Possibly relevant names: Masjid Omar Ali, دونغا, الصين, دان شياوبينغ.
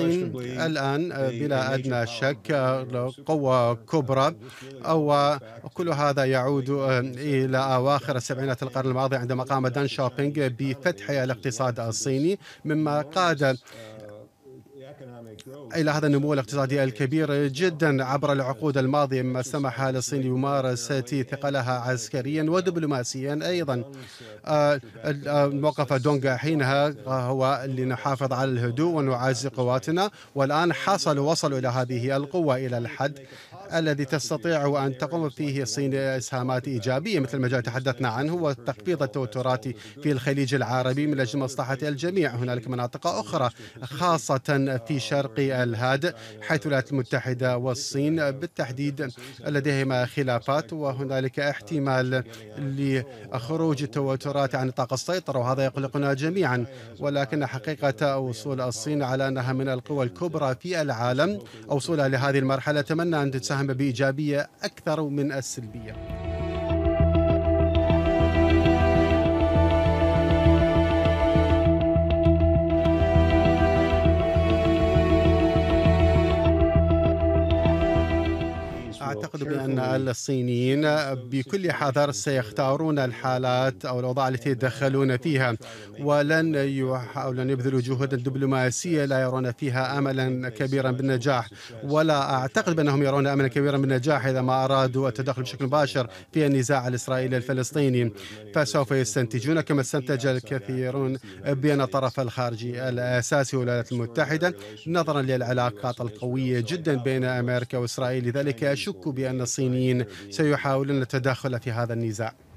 الصين الآن بلا أدنى شك قوة كبرى، وكل هذا يعود إلى أواخر سبعينات القرن الماضي عندما قام دان شياوبينغ بفتح الاقتصاد الصيني، مما قاد إلى هذا النمو الاقتصادي الكبير جدا عبر العقود الماضية، مما سمح للصين بممارسة ثقلها عسكريا ودبلوماسيا أيضا. موقف دونغا حينها هو لنحافظ على الهدوء ونعزز قواتنا، والآن وصلوا إلى هذه القوة، إلى الحد الذي تستطيع أن تقوم فيه الصين إسهامات إيجابية مثل ما تحدثنا عنه، وتخفيض التوترات في الخليج العربي من أجل مصلحة الجميع. هنالك مناطق أخرى خاصة في شرق الهادئ حيث الولايات المتحدة والصين بالتحديد لديهما خلافات، وهنالك احتمال لخروج التوترات عن نطاق السيطرة، وهذا يقلقنا جميعا. ولكن حقيقة وصول الصين على أنها من القوى الكبرى في العالم، وصولها لهذه المرحلة، أتمنى أن تساهم بإيجابية أكثر من السلبية. أعتقد بأن الصينيين بكل حذر سيختارون الحالات أو الأوضاع التي يتدخلون فيها، ولن يحاولون يبذلوا جهودا دبلوماسية لا يرون فيها أملا كبيرا بالنجاح، ولا أعتقد بأنهم يرون أملا كبيرا بالنجاح إذا ما أرادوا التدخل بشكل مباشر في النزاع الإسرائيلي الفلسطيني، فسوف يستنتجون كما استنتج الكثيرون بأن الطرف الخارجي الأساسي هو الولايات المتحدة، نظرا للعلاقات القوية جدا بين أمريكا وإسرائيل. لذلك أشك بأن الصينيين سيحاولون التدخل في هذا النزاع.